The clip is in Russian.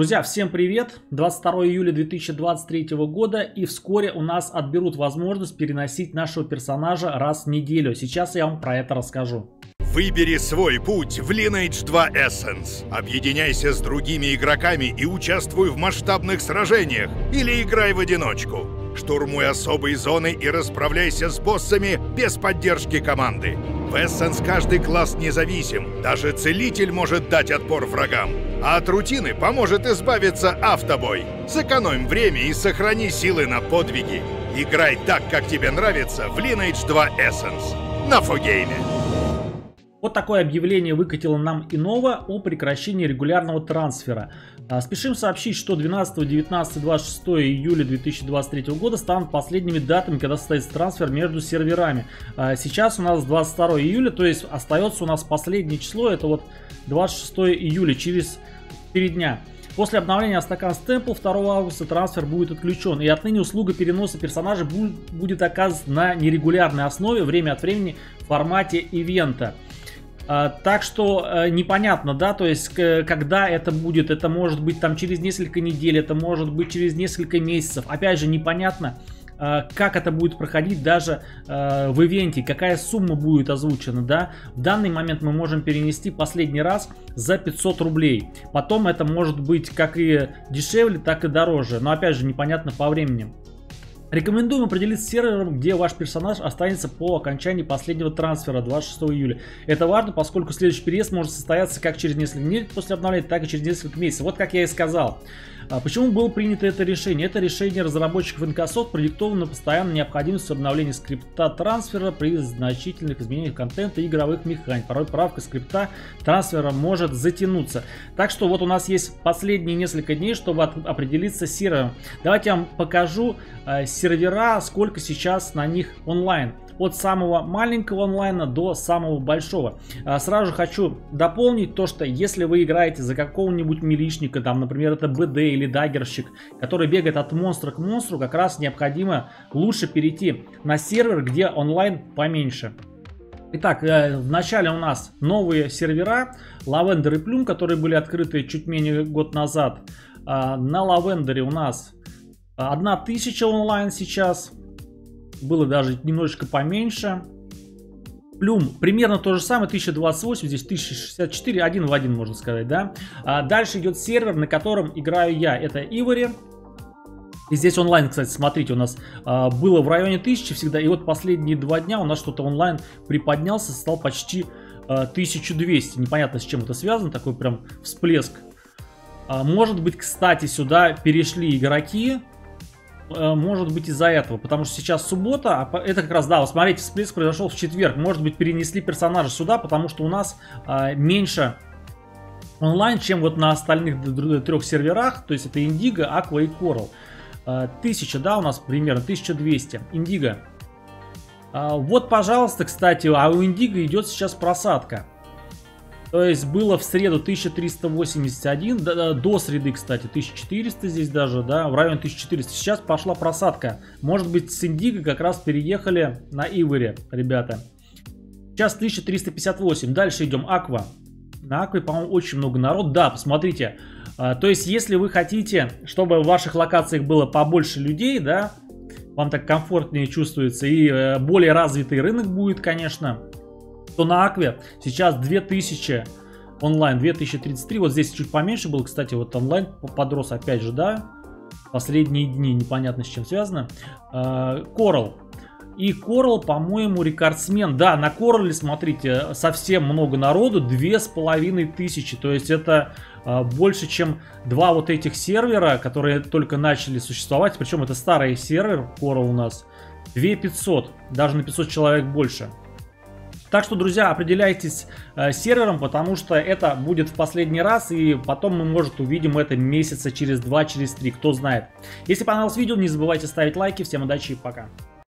Друзья, всем привет! 22 июля 2023 года, и вскоре у нас отберут возможность переносить нашего персонажа раз в неделю. Сейчас я вам про это расскажу. Выбери свой путь в Lineage 2 Essence. Объединяйся с другими игроками и участвуй в масштабных сражениях или играй в одиночку. Штурмуй особые зоны и расправляйся с боссами без поддержки команды. В Essence каждый класс независим, даже целитель может дать отпор врагам. А от рутины поможет избавиться автобой. Сэкономь время и сохрани силы на подвиги. Играй так, как тебе нравится, в Lineage 2 Essence на 4game. Вот такое объявление выкатило нам Индиго о прекращении регулярного трансфера. Спешим сообщить, что 12, 19, 26 июля 2023 года станут последними датами, когда состоится трансфер между серверами. Сейчас у нас 22 июля, то есть остается у нас последнее число, это вот 26 июля, через 4 дня. После обновления Стакан Стэмпл 2 августа трансфер будет отключен, и отныне услуга переноса персонажа будет оказана на нерегулярной основе, время от времени, в формате ивента. Так что непонятно, да, то есть когда это будет, это может быть там через несколько недель, это может быть через несколько месяцев. Опять же, непонятно, как это будет проходить даже в ивенте, какая сумма будет озвучена, да. В данный момент мы можем перенести последний раз за 500 рублей. Потом это может быть как и дешевле, так и дороже, но опять же непонятно по времени. Рекомендуем определиться с сервером, где ваш персонаж останется по окончании последнего трансфера 26 июля. Это важно, поскольку следующий переезд может состояться как через несколько недель после обновления, так и через несколько месяцев. Вот как я и сказал. Почему было принято это решение? Это решение разработчиков NCSoft продиктовано постоянной необходимостью обновления скрипта трансфера при значительных изменениях контента и игровых механик. Порой правка скрипта трансфера может затянуться. Так что вот у нас есть последние несколько дней, чтобы определиться с сервером. Давайте я вам покажу сервера, сколько сейчас на них онлайн. От самого маленького онлайна до самого большого. Сразу же хочу дополнить то, что если вы играете за какого-нибудь милишника, там, например, это БД или даггерщик, который бегает от монстра к монстру, как раз необходимо лучше перейти на сервер, где онлайн поменьше. Итак, вначале у нас новые сервера Лаванда и Плюм, которые были открыты чуть менее года назад. На Лавендере у нас 1000 онлайн сейчас. Было даже немножечко поменьше. Плюм примерно то же самое, 1028, здесь 1064, один в один можно сказать, да. Дальше идет сервер, на котором играю я, это Ивори. И здесь онлайн, кстати, смотрите, у нас было в районе 1000 всегда, и вот последние два дня у нас что-то онлайн приподнялся, стал почти 1200, непонятно с чем это связано, такой прям всплеск. Может быть, кстати, сюда перешли игроки. Может быть из-за этого, потому что сейчас суббота, а это как раз, да, вот смотрите, всплеск произошел в четверг, может быть перенесли персонажа сюда, потому что у нас меньше онлайн, чем вот на остальных трех серверах, то есть это Индиго, Аква и Коралл. 1000, да, у нас примерно 1200, Индиго. Вот, пожалуйста, кстати, а у Индиго идет сейчас просадка. То есть было в среду 1381, до среды, кстати, 1400 здесь даже, да, в районе 1400. Сейчас пошла просадка. Может быть, с Индиго как раз переехали на Ивори, ребята. Сейчас 1358. Дальше идем Аква. На Акве, по-моему, очень много народ. Да, посмотрите. То есть, если вы хотите, чтобы в ваших локациях было побольше людей, да, вам так комфортнее чувствуется и более развитый рынок будет, конечно. То на Акве сейчас 2000 онлайн, 2033, вот здесь чуть поменьше был, кстати, вот онлайн подрос опять же, да, последние дни, непонятно с чем связано. Коралл. И Коралл, по-моему, рекордсмен. Да, на Коралле, смотрите, совсем много народу, 2500, то есть это больше, чем два вот этих сервера, которые только начали существовать, причем это старый сервер Коралл у нас, 2500, даже на 500 человек больше. Так что, друзья, определяйтесь с сервером, потому что это будет в последний раз, и потом мы, может, увидим это месяца через 2, через 3, кто знает. Если понравилось видео, не забывайте ставить лайки. Всем удачи и пока.